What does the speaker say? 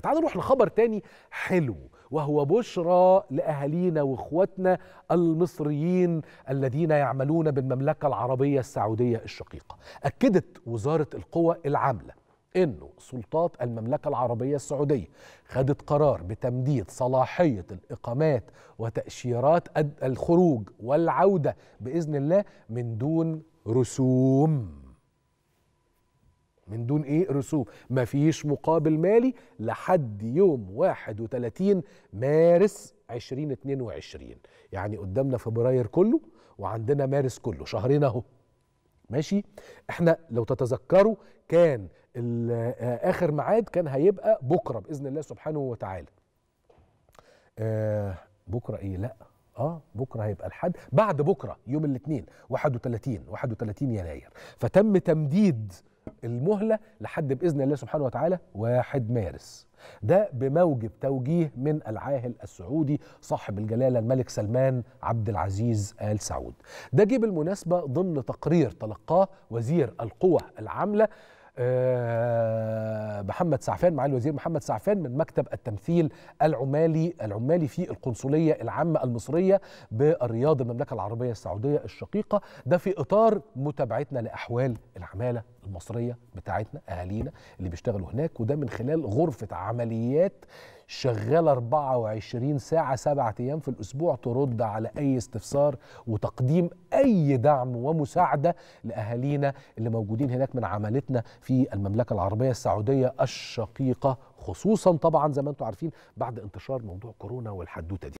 تعالوا نروح لخبر تاني حلو، وهو بشرى لأهالينا وإخواتنا المصريين الذين يعملون بالمملكة العربية السعودية الشقيقة. أكدت وزارة القوى العاملة إنه سلطات المملكة العربية السعودية خدت قرار بتمديد صلاحية الإقامات وتأشيرات الخروج والعودة بإذن الله من دون رسوم. من دون ايه؟ رسوم، مفيش مقابل مالي لحد يوم 31 مارس 2022، يعني قدامنا فبراير كله وعندنا مارس كله، شهرين اهو. ماشي؟ احنا لو تتذكروا كان اخر ميعاد كان هيبقى بكره باذن الله سبحانه وتعالى. بكره ايه؟ لا، بكره هيبقى الحد، بعد بكره يوم الاثنين 31 يناير، فتم تمديد المهلة لحد بإذن الله سبحانه وتعالى 1 مارس، ده بموجب توجيه من العاهل السعودي صاحب الجلالة الملك سلمان عبد العزيز آل سعود. ده جه بالمناسبة ضمن تقرير تلقاه وزير القوى العاملة محمد سعفان، معالي الوزير محمد سعفان، من مكتب التمثيل العمالي في القنصلية العامة المصرية بالرياض المملكة العربية السعودية الشقيقة. ده في إطار متابعتنا لأحوال العمالة المصرية بتاعتنا، أهالينا اللي بيشتغلوا هناك، وده من خلال غرفة عمليات شغالة 24 ساعة 7 أيام في الأسبوع، ترد على أي استفسار وتقديم أي دعم ومساعدة لأهالينا اللي موجودين هناك من عمالتنا في المملكة العربية السعودية الشقيقة، خصوصا طبعا زي ما انتم عارفين بعد انتشار موضوع كورونا والحدوتة دي.